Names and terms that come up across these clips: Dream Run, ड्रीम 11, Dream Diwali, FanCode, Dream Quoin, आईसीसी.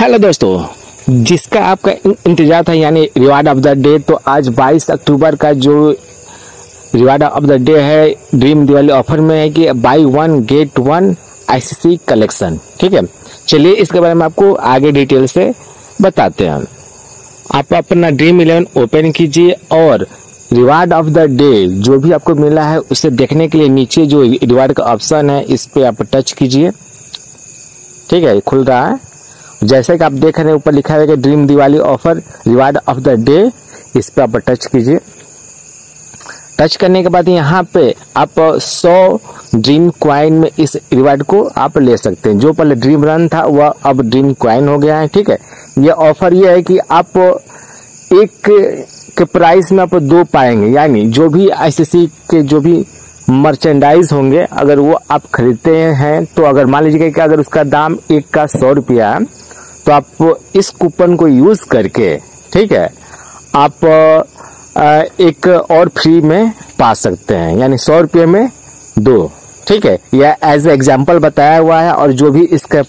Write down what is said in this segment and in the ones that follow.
Hello दोस्तों, जिसका आपका इंतजार था यानी रिवार्ड ऑफ द डे, तो आज 22 अक्टूबर का जो रिवार्ड ऑफ द डे है ड्रीम दिवाली ऑफर में है कि buy one get one आईसीसी collection. ठीक है, चलिए इसके बारे में आपको आगे डिटेल से बताते हैं। आप अपना ड्रीम 11 ओपन कीजिए और रिवार्ड ऑफ द डे जो भी आपको मिला है उसे देखने के लिए नीचे जो रिवार्ड का ऑप्शन है इस पर आप टच कीजिए। ठीक है, खुल रहा है। जैसे कि आप देख रहे हैं ऊपर लिखा है कि dream Diwali offer reward of the day, इस पर आप टच कीजिए। टच करने के बाद यहाँ पे आप 100 ड्रीम क्वाइन में इस रिवार्ड को आप ले सकते हैं। जो पहले ड्रीम रन था वह अब ड्रीम क्वाइन हो गया है। ठीक है, ये ऑफर ये है कि आप एक के प्राइस में आप 2 पाएंगे, यानी जो भी आईसीसी के जो भी मर्चेंडाइज होंगे अगर वो आप खरीदते हैं तो अगर मान लीजिए कि अगर उसका दाम एक का 100 रुपया है तो आप इस कूपन को यूज़ करके, ठीक है, आप एक और फ्री में पा सकते हैं, यानी 100 रुपये में 2। ठीक है, यह एज एग्जाम्पल बताया हुआ है। और जो भी इसका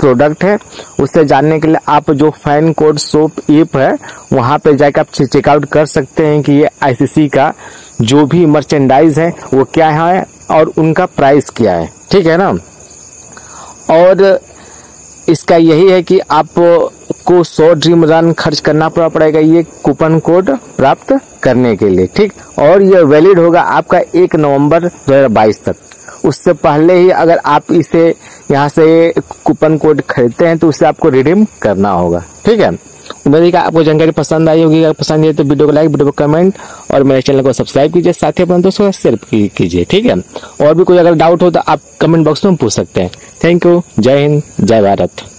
प्रोडक्ट है उससे जानने के लिए आप जो फैन कोड शॉप ऐप है वहाँ पे जाकर आप चेकआउट कर सकते हैं कि ये आईसीसी का जो भी मर्चेंडाइज है वो क्या है और उनका प्राइस क्या है। ठीक है ना, और इसका यही है कि आपको 100 ड्रीम रन खर्च करना पड़ेगा ये कूपन कोड प्राप्त करने के लिए। ठीक, और यह वैलिड होगा आपका 1 नवंबर 2022 तक। उससे पहले ही अगर आप इसे यहाँ से कूपन कोड खरीदते हैं तो उसे आपको रिडीम करना होगा। ठीक है, उम्मीद है कि आपको जानकारी पसंद आई होगी। अगर पसंद आई तो वीडियो को लाइक, वीडियो को कमेंट और मेरे चैनल को सब्सक्राइब कीजिए, साथ ही अपने दोस्तों से शेयर कीजिए। ठीक है, और भी कोई अगर डाउट हो तो आप कमेंट बॉक्स में पूछ सकते हैं। थैंक यू, जय हिंद, जय भारत।